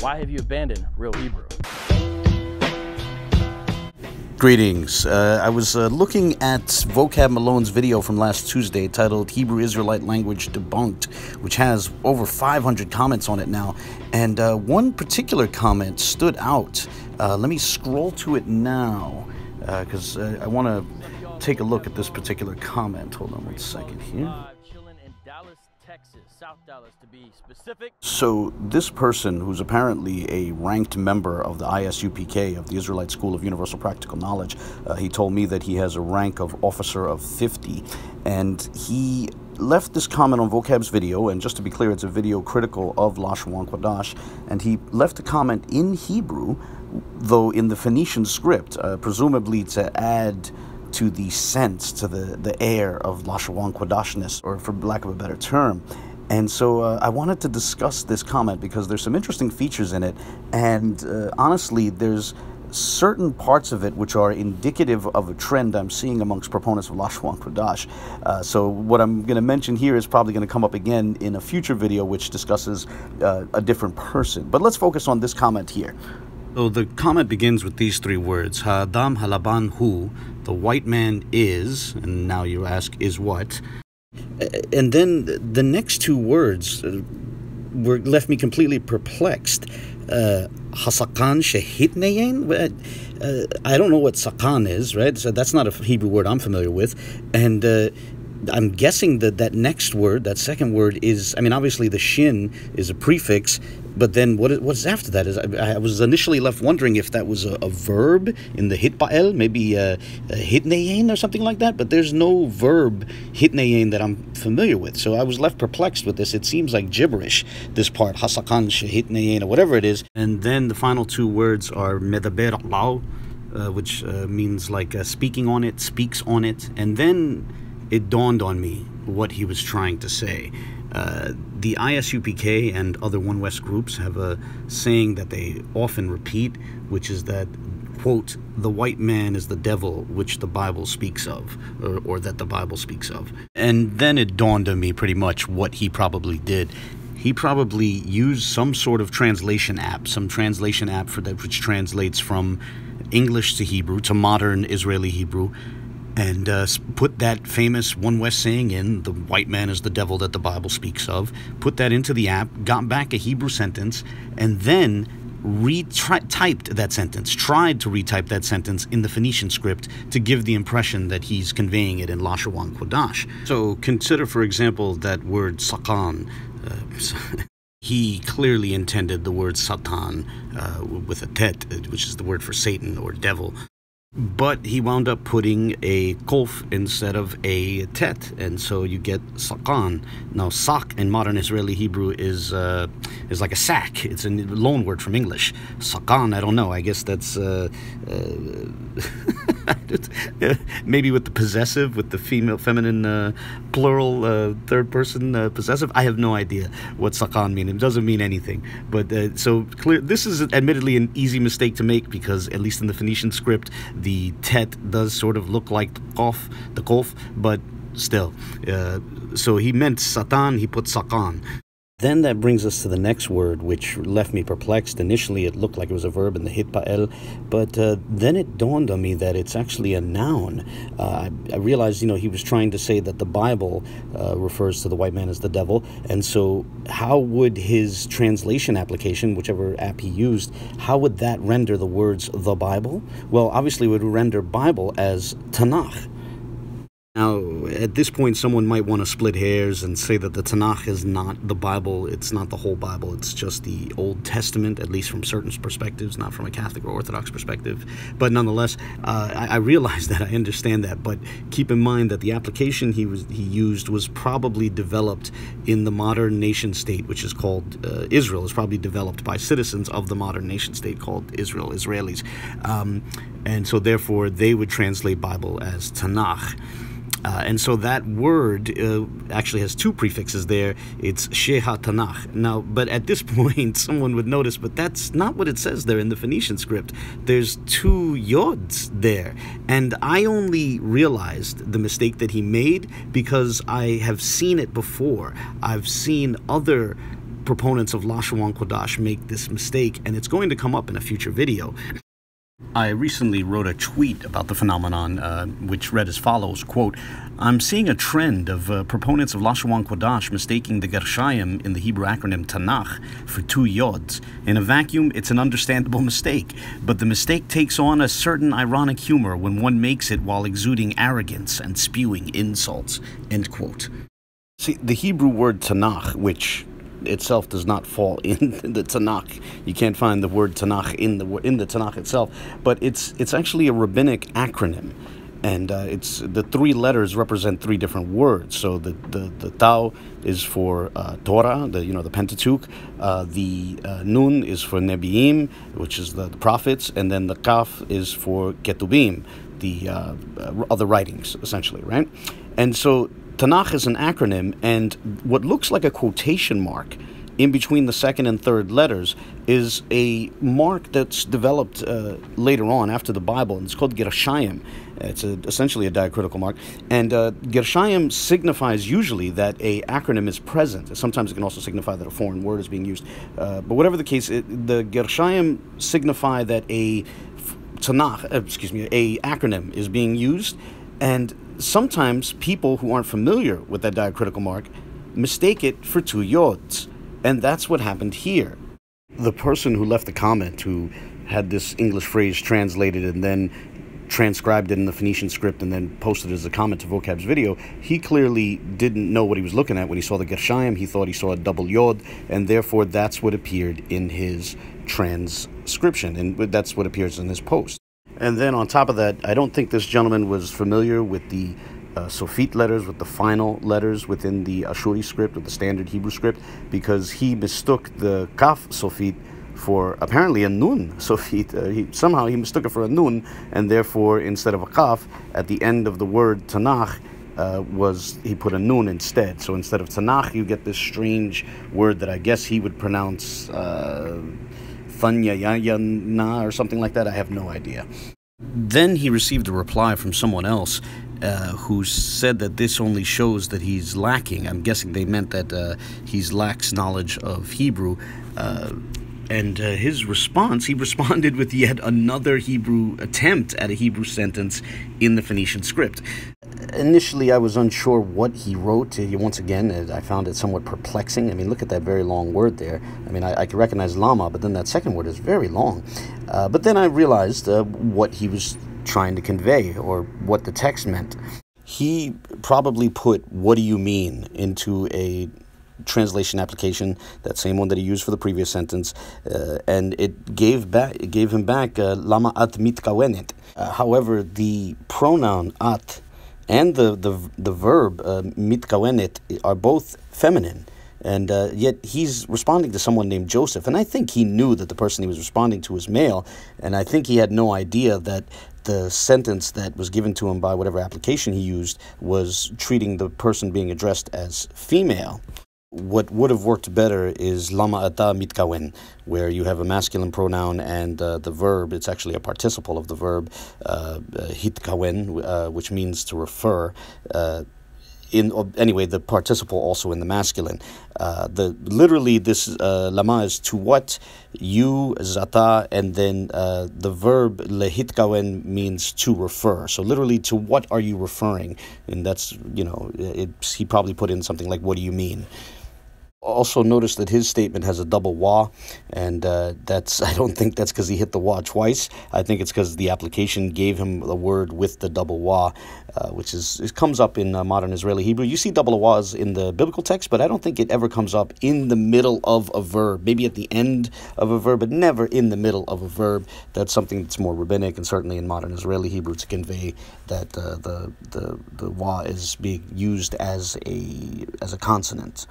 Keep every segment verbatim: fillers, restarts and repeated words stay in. Why have you abandoned real Hebrew? Greetings. Uh, I was uh, looking at Vocab Malone's video from last Tuesday titled Hebrew Israelite Language Debunked, which has over five hundred comments on it now. And uh, one particular comment stood out. Uh, let me scroll to it now because uh, uh, I want to take a look at this particular comment. Hold on one second here. South Dallas, to be specific. So this person, who's apparently a ranked member of the I S U P K, of the Israelite School of Universal Practical Knowledge, uh, he told me that he has a rank of Officer of fifty, and he left this comment on Vocab's video, and just to be clear, it's a video critical of Lashawan Qadash, and he left a comment in Hebrew, though in the Phoenician script, uh, presumably to add to the sense, to the, the air of Lashawan Qadashness, or for lack of a better term. And so uh, I wanted to discuss this comment because there's some interesting features in it, and uh, honestly, there's certain parts of it which are indicative of a trend I'm seeing amongst proponents of Lashawan Qadash. Uh, so what I'm going to mention here is probably going to come up again in a future video which discusses uh, a different person. But let's focus on this comment here. So the comment begins with these three words, Ha'adam halaban hu, the white man is, and now you ask, is what? And then the next two words were left me completely perplexed. Uh, Hasakan shehitneyen? Uh, I don't know what sakan is, right? So that's not a Hebrew word I'm familiar with. And uh, I'm guessing that that next word, that second word is, I mean, obviously the shin is a prefix, but then what is, what's after that? Is I, I was initially left wondering if that was a, a verb in the hitpael, maybe a, a hitneyen or something like that, but there's no verb hitneyen that I'm familiar with. So I was left perplexed with this. It seems like gibberish, this part, hasakan shehitneyen or whatever it is. And then the final two words are medaber lao, uh, which uh, means like uh, speaking on it, speaks on it, and then it dawned on me what he was trying to say. Uh, the I S U P K and other One West groups have a saying that they often repeat, which is that, quote, the white man is the devil which the Bible speaks of, or, or that the Bible speaks of. And then it dawned on me pretty much what he probably did. He probably used some sort of translation app, some translation app for that which translates from English to Hebrew, to modern Israeli Hebrew, and uh, put that famous One West saying in, the white man is the devil that the Bible speaks of, put that into the app, got back a Hebrew sentence, and then retyped that sentence, tried to retype that sentence in the Phoenician script to give the impression that he's conveying it in Lashawan Qadash. So consider, for example, that word sakan. Uh, He clearly intended the word satan uh, with a tet, which is the word for Satan or devil. But he wound up putting a kof instead of a tet, and so you get sakan. Now, sak in modern Israeli Hebrew is uh, is like a sack. It's a loan word from English. Sakan, I don't know. I guess that's uh, uh, maybe with the possessive, with the female, feminine, uh, plural, uh, third person uh, possessive. I have no idea what sakan means. It doesn't mean anything. But uh, so clear. This is admittedly an easy mistake to make because at least in the Phoenician script, the tet does sort of look like the kof, the kof, but still. Uh, so he meant satan, he put sakan. Then that brings us to the next word, which left me perplexed. Initially, it looked like it was a verb in the hitpael, but uh, then it dawned on me that it's actually a noun. Uh, I, I realized, you know, he was trying to say that the Bible uh, refers to the white man as the devil, and so how would his translation application, whichever app he used, how would that render the words the Bible? Well, obviously, it would render Bible as Tanakh. Now, at this point, someone might want to split hairs and say that the Tanakh is not the Bible. It's not the whole Bible. It's just the Old Testament, at least from certain perspectives, not from a Catholic or Orthodox perspective. But nonetheless, uh, I, I realize that. I understand that. But keep in mind that the application he was he used was probably developed in the modern nation state, which is called uh, Israel. It's probably developed by citizens of the modern nation state called Israel, Israelis. Um, and so, therefore, they would translate Bible as Tanakh. Uh, and so that word uh, actually has two prefixes there. It's Sheha Tanakh. Now, but at this point, someone would notice, but that's not what it says there in the Phoenician script. There's two yods there. And I only realized the mistake that he made because I have seen it before. I've seen other proponents of Lashawan Qadash make this mistake, and it's going to come up in a future video. I recently wrote a tweet about the phenomenon, uh, which read as follows, quote, "I'm seeing a trend of uh, proponents of Lashawan Qadash mistaking the Gershayim in the Hebrew acronym Tanakh for two yods. In a vacuum, it's an understandable mistake, but the mistake takes on a certain ironic humor when one makes it while exuding arrogance and spewing insults," end quote. See, the Hebrew word Tanakh, which itself does not fall in the Tanakh. You can't find the word Tanakh in the in the Tanakh itself, but it's it's actually a rabbinic acronym, and uh, it's the three letters represent three different words. So the the, the Tau is for uh, Torah, the you know the Pentateuch. Uh, the uh, Nun is for Nebiim, which is the, the prophets, and then the Kaf is for Ketubim, the uh, other writings, essentially, right? And so Tanakh is an acronym, and what looks like a quotation mark in between the second and third letters is a mark that's developed uh, later on after the Bible, and it's called Gershayim. It's a, essentially a diacritical mark, and uh, Gershayim signifies usually that a acronym is present. Sometimes it can also signify that a foreign word is being used, uh, but whatever the case, it, the Gershayim signify that a Tanakh, excuse me, a acronym is being used, and sometimes people who aren't familiar with that diacritical mark mistake it for two yods, and that's what happened here. The person who left the comment, who had this English phrase translated and then transcribed it in the Phoenician script and then posted it as a comment to Vocab's video, he clearly didn't know what he was looking at. When he saw the Gershayim, he thought he saw a double yod, and therefore that's what appeared in his transcription, and that's what appears in his post. And then on top of that, I don't think this gentleman was familiar with the uh, Sofit letters, with the final letters within the Ashuri script, with the standard Hebrew script, because he mistook the Kaf Sofit for apparently a Nun Sofit. Uh, he, somehow he mistook it for a Nun, and therefore instead of a Kaf, at the end of the word Tanakh, Uh, was he put a Nun instead. So instead of Tanakh, you get this strange word that I guess he would pronounce Uh, or something like that. I have no idea. Then he received a reply from someone else uh, who said that this only shows that he's lacking. I'm guessing they meant that uh, he's lacks knowledge of Hebrew. Uh, and uh, his response, he responded with yet another Hebrew attempt at a Hebrew sentence in the Phoenician script. Initially, I was unsure what he wrote. Once again, I found it somewhat perplexing. I mean, look at that very long word there. I mean, I, I could recognize lama, but then that second word is very long. Uh, but then I realized uh, what he was trying to convey, or what the text meant. He probably put "what do you mean" into a translation application, that same one that he used for the previous sentence, uh, and it gave back, it gave him back lama at mitkawenet. However, the pronoun at and the, the, the verb, uh, mitkawenet, are both feminine. And uh, yet he's responding to someone named Joseph. And I think he knew that the person he was responding to was male. And I think he had no idea that the sentence that was given to him by whatever application he used was treating the person being addressed as female. What would have worked better is lama ata mitkawen, where you have a masculine pronoun and uh, the verb, it's actually a participle of the verb, uh, hitkawen, uh, which means to refer. Uh, in or Anyway, the participle also in the masculine. Uh, the Literally, this uh, lama is to what, you, zata, and then uh, the verb lehitkawen means to refer. So literally, to what are you referring? And that's, you know, it, he probably put in something like, what do you mean? Also notice that his statement has a double wa, and uh, that's I don't think that's because he hit the wa twice. I think it's because the application gave him the word with the double wa, uh, which is it comes up in uh, modern Israeli Hebrew. You see double wa's in the biblical text, but I don't think it ever comes up in the middle of a verb. Maybe at the end of a verb, but never in the middle of a verb. That's something that's more rabbinic, and certainly in modern Israeli Hebrew to convey that uh, the the the wa is being used as a as a consonant.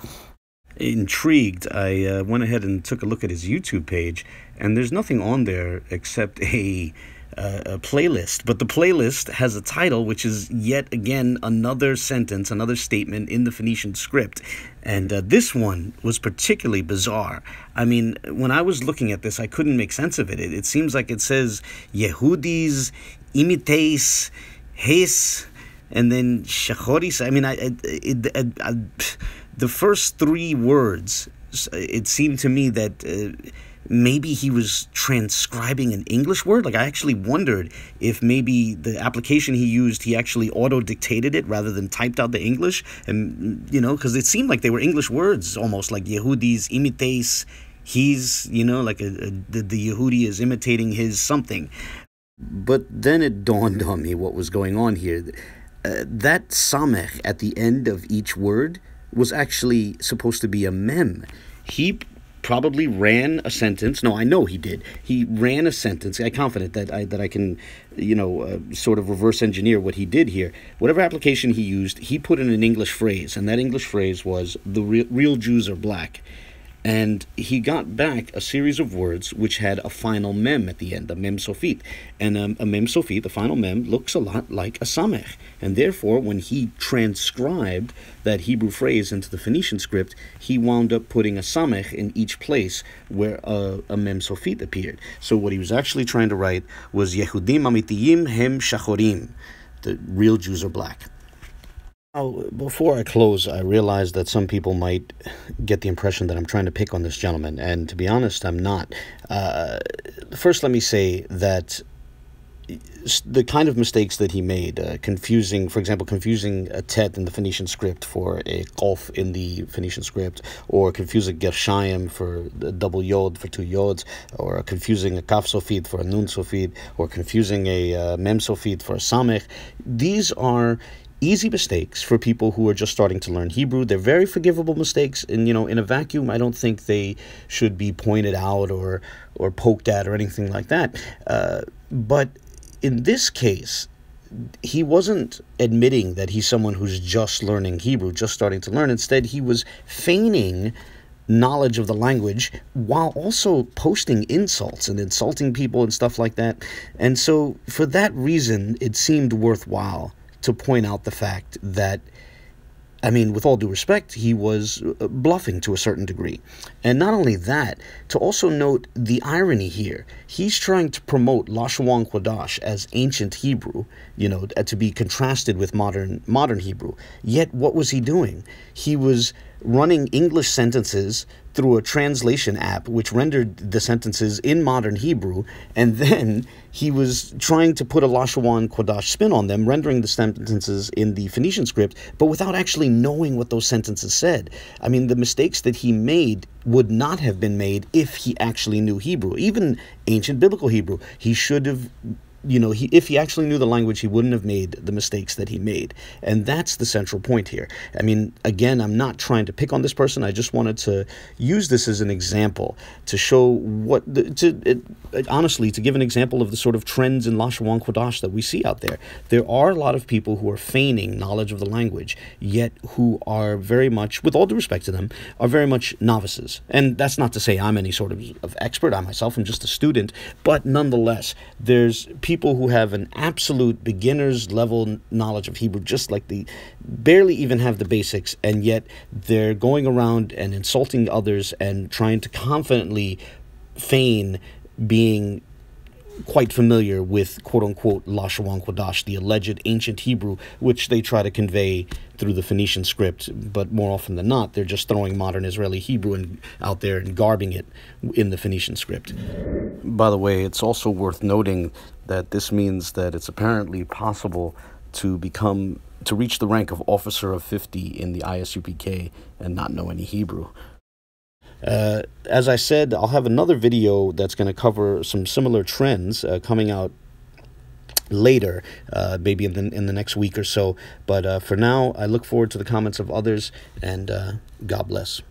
Intrigued, I uh, went ahead and took a look at his YouTube page, and there's nothing on there except a, uh, a playlist. But the playlist has a title, which is yet again another sentence, another statement in the Phoenician script. And uh, this one was particularly bizarre. I mean, when I was looking at this, I couldn't make sense of it. It, it seems like it says, Yehudis, imites, hes, and then shachoris. I mean, I... I, I, I, I The first three words it seemed to me that uh, maybe he was transcribing an English word. Like, I actually wondered if maybe the application he used, he actually auto-dictated it rather than typed out the English. And, you know, because it seemed like they were English words, almost like Yehudis, imites, he's, you know, like a, a, the, the Yehudi is imitating his something. But then it dawned on me what was going on here. Uh, that samech at the end of each word was actually supposed to be a mem. He probably ran a sentence. No, I know he did. He ran a sentence. I'm confident that I that I can, you know, uh, sort of reverse engineer what he did here. Whatever application he used, he put in an English phrase, and that English phrase was, the re real Jews are black. And he got back a series of words which had a final mem at the end, a mem sofit. And um, a mem sofit, the final mem, looks a lot like a samech. And therefore, when he transcribed that Hebrew phrase into the Phoenician script, he wound up putting a samech in each place where a, a mem sofit appeared. So what he was actually trying to write was Yehudim amitiyim hem shachorim. The real Jews are black. Oh, before I close, I realize that some people might get the impression that I'm trying to pick on this gentleman, and to be honest, I'm not. Uh, first, let me say that the kind of mistakes that he made, uh, confusing, for example, confusing a tet in the Phoenician script for a kof in the Phoenician script, or confusing Gershayim for a double yod for two yods, or confusing a kaf sofid for a nun sofid, or confusing a uh, mem sofid for a samech, these are easy mistakes for people who are just starting to learn Hebrew. They're very forgivable mistakes, and, you know, in a vacuum, I don't think they should be pointed out or or poked at or anything like that. Uh, but in this case, he wasn't admitting that he's someone who's just learning Hebrew, just starting to learn. Instead, he was feigning knowledge of the language while also posting insults and insulting people and stuff like that. And so for that reason, it seemed worthwhile to point out the fact that, I mean, with all due respect, he was bluffing to a certain degree. And not only that, to also note the irony here. He's trying to promote Lashawan Qadash as ancient Hebrew, you know, to be contrasted with modern, modern Hebrew. Yet what was he doing? He was running English sentences through a translation app, which rendered the sentences in modern Hebrew, and then he was trying to put a Lashawan Qadash spin on them, rendering the sentences in the Phoenician script, but without actually knowing what those sentences said. I mean, the mistakes that he made would not have been made if he actually knew Hebrew, even ancient biblical Hebrew. He should have, you know, he, if he actually knew the language, he wouldn't have made the mistakes that he made. And that's the central point here. I mean, again, I'm not trying to pick on this person. I just wanted to use this as an example to show what, the, to it, it, honestly, to give an example of the sort of trends in Lashawan Qadash that we see out there. There are a lot of people who are feigning knowledge of the language, yet who are very much, with all due respect to them, are very much novices. And that's not to say I'm any sort of, of expert. I myself am just a student. But nonetheless, there's people people who have an absolute beginner's level knowledge of Hebrew, just like they barely even have the basics, and yet they're going around and insulting others and trying to confidently feign being quite familiar with, quote-unquote, Lashawan Qadash, the alleged ancient Hebrew, which they try to convey through the Phoenician script, but more often than not, they're just throwing modern Israeli Hebrew in, out there and garbing it in the Phoenician script. By the way, it's also worth noting that this means that it's apparently possible to become, to reach the rank of officer of fifty in the I S U P K and not know any Hebrew. Uh, as I said, I'll have another video that's going to cover some similar trends uh, coming out later, uh, maybe in the, in the next week or so. But uh, for now, I look forward to the comments of others, and uh, God bless.